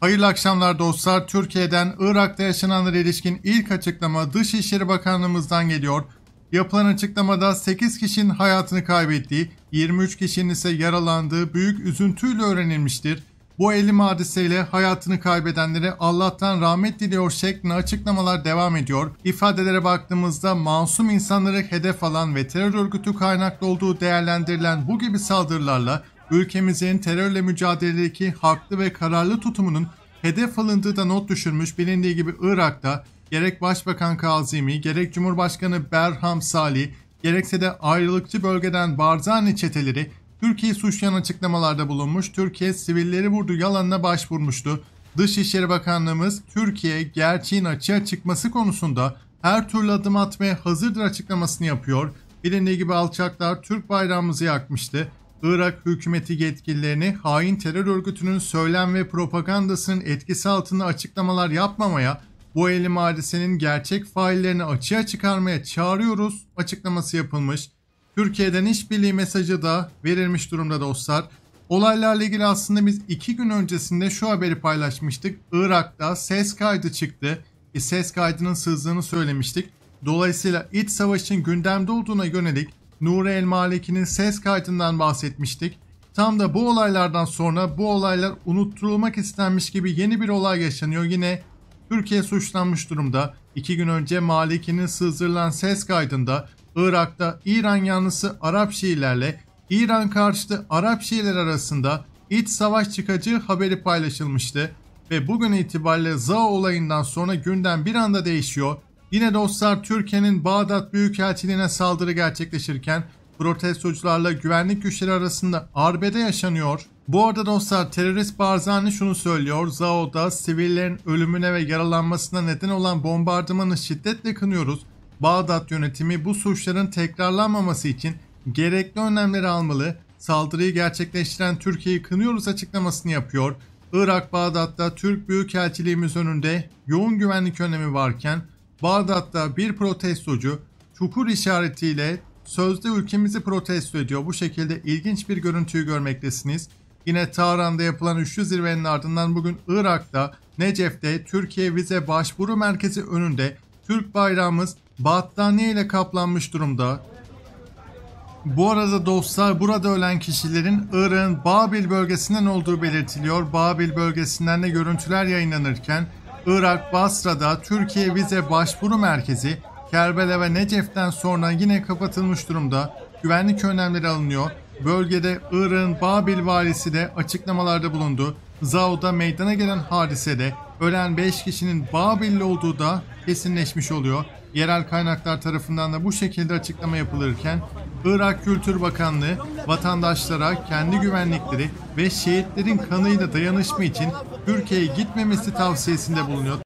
Hayırlı akşamlar dostlar. Türkiye'den Irak'ta yaşananlara ilişkin ilk açıklama Dışişleri Bakanlığımızdan geliyor. Yapılan açıklamada 8 kişinin hayatını kaybettiği, 23 kişinin ise yaralandığı büyük üzüntüyle öğrenilmiştir. Bu elim hadiseyle hayatını kaybedenlere Allah'tan rahmet diliyor şeklinde açıklamalar devam ediyor. İfadelere baktığımızda masum insanları hedef alan ve terör örgütü kaynaklı olduğu değerlendirilen bu gibi saldırılarla ülkemizin terörle mücadeledeki haklı ve kararlı tutumunun hedef alındığı da not düşürmüş. Bilindiği gibi Irak'ta gerek Başbakan Kazimi, gerek Cumhurbaşkanı Berham Salih, gerekse de ayrılıkçı bölgeden Barzani çeteleri Türkiye'yi suçlayan açıklamalarda bulunmuş. Türkiye sivilleri vurdu yalanına başvurmuştu. Dışişleri Bakanlığımız Türkiye gerçeğin açığa çıkması konusunda her türlü adım atmaya hazırdır açıklamasını yapıyor. Bilindiği gibi alçaklar Türk bayrağımızı yakmıştı. Irak hükümeti yetkililerini hain terör örgütünün söylem ve propagandasının etkisi altında açıklamalar yapmamaya, bu elim hadisenin gerçek faillerini açığa çıkarmaya çağırıyoruz açıklaması yapılmış. Türkiye'den işbirliği mesajı da verilmiş durumda dostlar. Olaylarla ilgili aslında biz 2 gün öncesinde şu haberi paylaşmıştık. Irak'ta ses kaydı çıktı. Ses kaydının sızdığını söylemiştik. Dolayısıyla iç savaşın gündemde olduğuna yönelik Nuri El Maliki'nin ses kaydından bahsetmiştik. Tam da bu olaylardan sonra bu olaylar unutturulmak istenmiş gibi yeni bir olay yaşanıyor. Yine Türkiye suçlanmış durumda. 2 gün önce Maliki'nin sızdırılan ses kaydında Irak'ta İran yanlısı Arap Şiilerle İran karşıtı Arap Şiiler arasında iç savaş çıkacağı haberi paylaşılmıştı. Ve bugün itibariyle Zao olayından sonra gündem bir anda değişiyor. Yine dostlar Türkiye'nin Bağdat Büyükelçiliğine saldırı gerçekleşirken protestocularla güvenlik güçleri arasında arbede yaşanıyor. Bu arada dostlar terörist Barzani şunu söylüyor. Zao'da sivillerin ölümüne ve yaralanmasına neden olan bombardımanı şiddetle kınıyoruz. Bağdat yönetimi bu suçların tekrarlanmaması için gerekli önlemleri almalı. Saldırıyı gerçekleştiren Türkiye'yi kınıyoruz açıklamasını yapıyor. Irak Bağdat'ta Türk Büyükelçiliğimiz önünde yoğun güvenlik önlemi varken Bağdat'ta bir protestocu çukur işaretiyle sözde ülkemizi protesto ediyor. Bu şekilde ilginç bir görüntüyü görmektesiniz. Yine Tahran'da yapılan üçlü zirvenin ardından bugün Irak'ta Necef'te Türkiye Vize Başvuru Merkezi önünde Türk bayrağımız battaniye ile kaplanmış durumda. Bu arada dostlar burada ölen kişilerin Irak'ın Babil bölgesinden olduğu belirtiliyor. Babil bölgesinden de görüntüler yayınlanırken Irak Basra'da Türkiye Vize Başvuru Merkezi Kerbele ve Necef'ten sonra yine kapatılmış durumda. Güvenlik önlemleri alınıyor. Bölgede Irak'ın Babil valisi de açıklamalarda bulundu. Zao'da meydana gelen hadisede ölen 5 kişinin Babil'li olduğu da kesinleşmiş oluyor. Yerel kaynaklar tarafından da bu şekilde açıklama yapılırken Irak Kültür Bakanlığı vatandaşlara kendi güvenlikleri ve şehitlerin kanıyla dayanışma için Türkiye'ye gitmemesi tavsiyesinde bulunuyor.